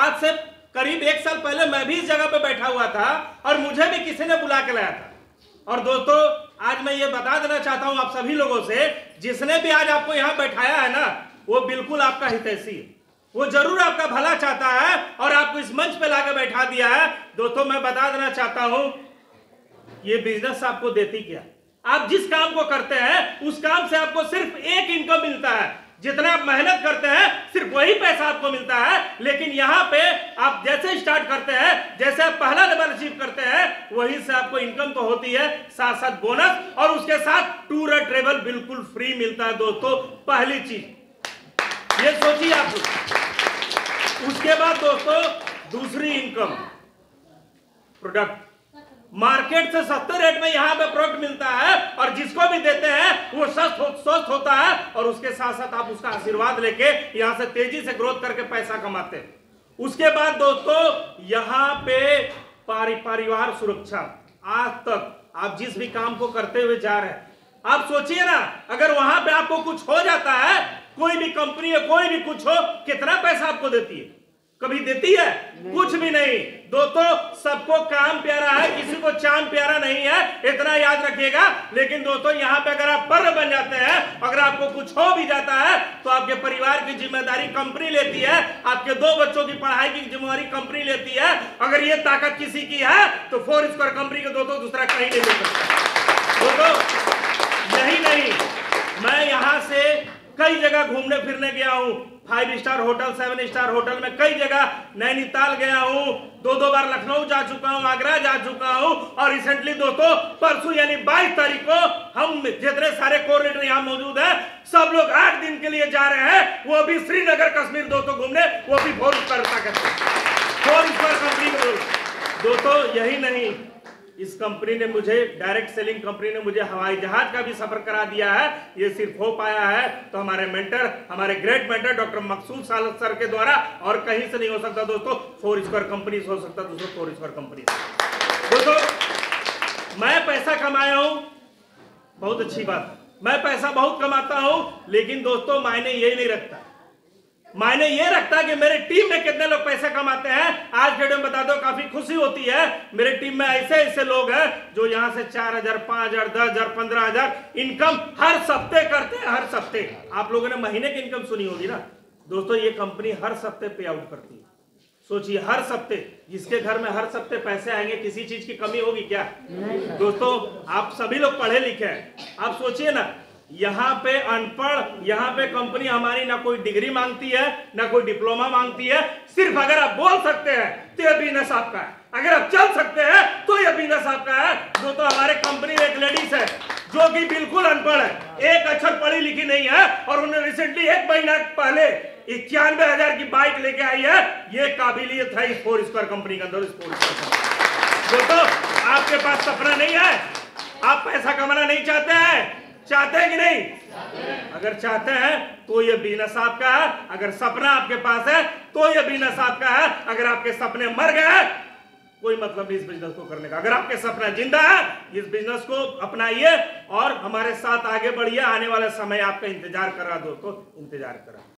आज से करीब एक साल पहले मैं भी इस जगह पे बैठा हुआ था और मुझे भी किसी ने बुला के लाया था। और दोस्तों आज मैं ये बता देना चाहता हूँ आप सभी लोगों से, जिसने भी आज आपको यहाँ बैठाया है ना, वो बिल्कुल आपका हितैषी है, वो जरूर आपका भला चाहता है और आपको इस मंच पे लाकर बैठा दिया है। दोस्तों मैं बता देना चाहता हूँ ये बिजनेस आपको देती क्या, आप जिस काम को करते हैं उस काम से आपको सिर्फ एक इनकम मिलता है, जितना आप मेहनत करते हैं सिर्फ वही पैसा आपको मिलता है। लेकिन यहाँ पे आप जैसे स्टार्ट करते हैं, जैसे आप पहला नंबर अचीव करते हैं, वहीं से आपको इनकम तो होती है, साथ साथ बोनस और उसके साथ टूर और ट्रेवल बिल्कुल फ्री मिलता है। दोस्तों पहली चीज ये सोचिए आप। उसके बाद दोस्तों दूसरी इनकम, प्रोडक्ट मार्केट से सस्ते रेट में यहाँ पे प्रोडक्ट मिलता है और जिसको भी देते हैं वो स्वस्थ होता है और उसके साथ साथ आप उसका आशीर्वाद लेके यहाँ से तेजी से ग्रोथ करके पैसा कमाते हैं। उसके बाद दोस्तों यहाँ पे परिवार सुरक्षा। आज तक आप जिस भी काम को करते हुए जा रहे हैं, आप सोचिए ना, अगर वहां पे आपको कुछ हो जाता है, कोई भी कंपनी है, कोई भी कुछ हो, कितना पैसा आपको देती है? कभी देती है? कुछ भी नहीं। दोस्तों सबको काम प्यारा है, किसी को चांद प्यारा नहीं है, इतना याद रखिएगा। लेकिन दोस्तों यहाँ पे अगर आप पर बन जाते हैं, अगर आपको कुछ हो भी जाता है तो आपके परिवार की जिम्मेदारी कंपनी लेती है, आपके 2 बच्चों की पढ़ाई की जिम्मेदारी कंपनी लेती है। अगर ये ताकत किसी की है तो 4 Square कंपनी के दोस्तों दूसरा कहीं नहीं ले सकता। दोस्तों यही नहीं, मैं यहाँ से कई जगह घूमने फिरने गया हूँ, 5 स्टार होटल, 7 स्टार होटल में कई जगह, नैनीताल गया हूँ, 2 बार लखनऊ जा चुका हूँ, आगरा जा चुका हूँ। और रिसेंटली दोस्तों परसों यानी 22 तारीख को हम जितने सारे कोऑर्डिनेटर यहाँ मौजूद हैं सब लोग 8 दिन के लिए जा रहे हैं, वो भी श्रीनगर कश्मीर दोस्तों घूमने, वो भी 4 Square कंपनी में। दोस्तों यही नहीं, इस कंपनी ने मुझे, डायरेक्ट सेलिंग कंपनी ने मुझे हवाई जहाज का भी सफर करा दिया है। ये सिर्फ हो पाया है तो हमारे मेंटर, हमारे great mentor doctor Maqsood Salasar के द्वारा, और कहीं से नहीं हो सकता दोस्तों, 4 Square कंपनी से हो सकता दोस्तों, 4 Square कंपनी। दोस्तों मैं पैसा कमाया हूं, बहुत अच्छी बात, मैं पैसा बहुत कमाता हूँ, लेकिन दोस्तों मायने ये नहीं रखता, मायने ये रखता कि मेरे टीम में कितने लोग पैसा कमाते हैं। आज वीडियो में बता दो, काफी खुशी होती है, मेरे टीम में ऐसे ऐसे लोग हैं जो यहाँ से 4000, 5000, 10000, 15000 इनकम हर सप्ते करते हैं, हर सप्ते। आप लोगों ने महीने की इनकम सुनी होगी ना दोस्तों, ये कंपनी हर सप्ते पे आउट करती है। सोचिए हर सप्ते, जिसके घर में हर सप्ते पैसे आएंगे, किसी चीज की कमी होगी क्या? दोस्तों आप सभी लोग पढ़े लिखे हैं, आप सोचिए ना, यहाँ पे अनपढ़, यहाँ पे कंपनी हमारी ना कोई डिग्री मांगती है ना कोई डिप्लोमा मांगती है, सिर्फ अगर आप बोल सकते हैं तो यह बिजनेस आपका है, अगर आप चल सकते हैं तो यह बिजनेस आपका है। जो तो हमारे कंपनी में एक लेडीज है जो कि बिल्कुल अनपढ़ है, एक अक्षर पढ़ी लिखी नहीं है, और उन्हें रिसेंटली 1 महीना पहले 91000 की बाइक लेके आई है। ये काबिलियत है इस 4 Square कंपनी के अंदर। दोस्तों आपके पास सपना नहीं है, आप पैसा कमाना नहीं चाहते हैं, चाहते हैं कि नहीं? अगर चाहते हैं तो ये बिजनेस आपका है, अगर सपना आपके पास है तो ये बिजनेस आपका है। अगर आपके सपने मर गए, कोई मतलब नहीं इस बिजनेस को करने का। अगर आपके सपना जिंदा है, इस बिजनेस को अपनाइए और हमारे साथ आगे बढ़िए। आने वाला समय आपका इंतजार कर रहा है दोस्तों, इंतजार कर रहा है।